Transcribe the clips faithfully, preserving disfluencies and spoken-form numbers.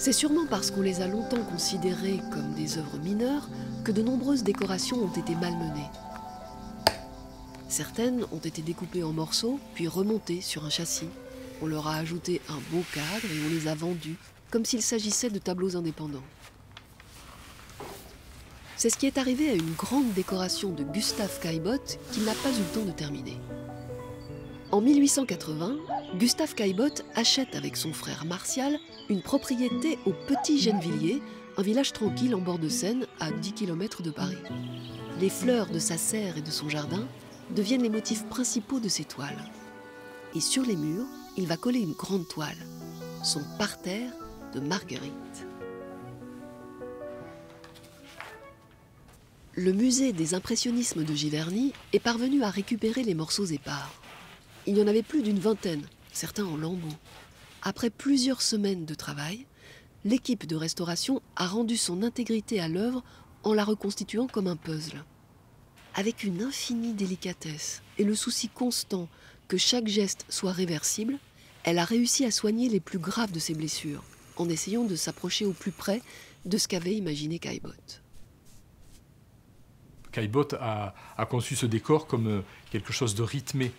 C'est sûrement parce qu'on les a longtemps considérées comme des œuvres mineures que de nombreuses décorations ont été malmenées. Certaines ont été découpées en morceaux, puis remontées sur un châssis. On leur a ajouté un beau cadre et on les a vendues, comme s'il s'agissait de tableaux indépendants. C'est ce qui est arrivé à une grande décoration de Gustave Caillebotte qu'il n'a pas eu le temps de terminer. En mille huit cent quatre-vingts, Gustave Caillebotte achète avec son frère Martial une propriété au Petit Gennevilliers, un village tranquille en bord de Seine, à dix kilomètres de Paris. Les fleurs de sa serre et de son jardin deviennent les motifs principaux de ses toiles. Et sur les murs, il va coller une grande toile, son parterre de marguerites. Le musée des impressionnismes de Giverny est parvenu à récupérer les morceaux épars. Il y en avait plus d'une vingtaine, certains en lambeaux. Après plusieurs semaines de travail, l'équipe de restauration a rendu son intégrité à l'œuvre en la reconstituant comme un puzzle. Avec une infinie délicatesse et le souci constant que chaque geste soit réversible, elle a réussi à soigner les plus graves de ses blessures, en essayant de s'approcher au plus près de ce qu'avait imaginé Caillebotte. Caillebotte a, a conçu ce décor comme quelque chose de rythmé.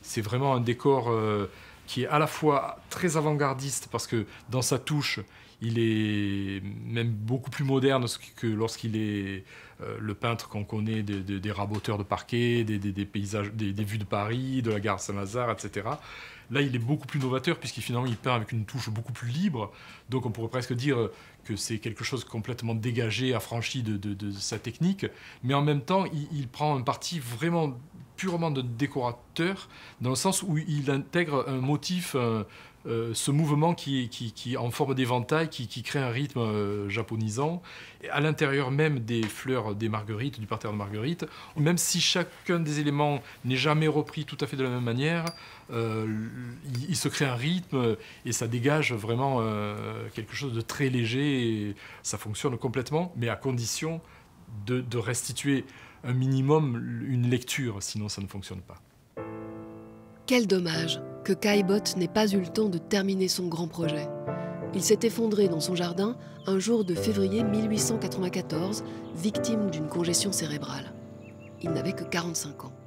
C'est vraiment un décor euh, qui est à la fois très avant-gardiste, parce que dans sa touche, il est même beaucoup plus moderne que lorsqu'il est euh, le peintre qu'on connaît des, des, des raboteurs de parquet, des, des, des paysages, des, des vues de Paris, de la gare Saint Lazare, et cetera. Là, il est beaucoup plus novateur, puisqu'il finalement il peint avec une touche beaucoup plus libre. Donc on pourrait presque dire que c'est quelque chose de complètement dégagé, affranchi de, de, de sa technique. Mais en même temps, il, il prend un parti vraiment purement de décorateur, dans le sens où il intègre un motif, euh, euh, ce mouvement qui, qui, qui en forme d'éventail, qui, qui crée un rythme euh, japonisant. Et à l'intérieur même des fleurs des marguerites, du parterre de marguerites, même si chacun des éléments n'est jamais repris tout à fait de la même manière, euh, il, il se crée un rythme et ça dégage vraiment euh, quelque chose de très léger. Et ça fonctionne complètement, mais à condition de, de restituer un minimum, une lecture, sinon ça ne fonctionne pas. Quel dommage que Caillebotte n'ait pas eu le temps de terminer son grand projet. Il s'est effondré dans son jardin un jour de février mille huit cent quatre-vingt-quatorze, victime d'une congestion cérébrale. Il n'avait que quarante-cinq ans.